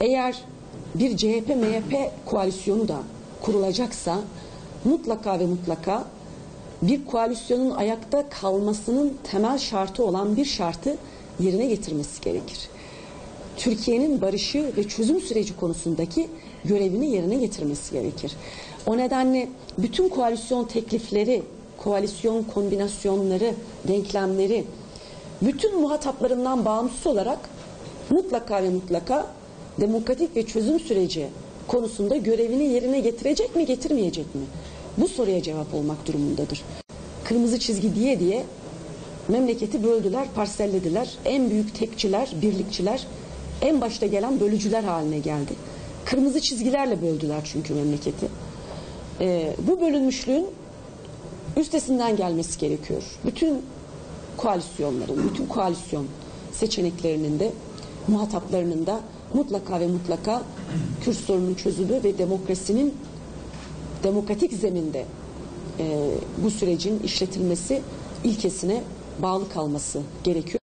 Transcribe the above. eğer bir CHP-MHP koalisyonu da kurulacaksa mutlaka ve mutlaka bir koalisyonun ayakta kalmasının temel şartı olan bir şartı yerine getirmesi gerekir. Türkiye'nin barışı ve çözüm süreci konusundaki görevini yerine getirmesi gerekir. O nedenle bütün koalisyon teklifleri, koalisyon kombinasyonları, denklemleri bütün muhataplarından bağımsız olarak mutlaka ve mutlaka demokratik ve çözüm süreci konusunda görevini yerine getirecek mi, getirmeyecek mi? Bu soruya cevap olmak durumundadır. Kırmızı çizgi diye diye memleketi böldüler, parsellediler. En büyük tekçiler, birlikçiler, en başta gelen bölücüler haline geldi. Kırmızı çizgilerle böldüler çünkü memleketi. Bu bölünmüşlüğün üstesinden gelmesi gerekiyor. Bütün koalisyonların, bütün koalisyon seçeneklerinin de, muhataplarının da mutlaka ve mutlaka Kürt sorununun çözümü ve demokrasinin demokratik zeminde bu sürecin işletilmesi ilkesine bağlı kalması gerekiyor.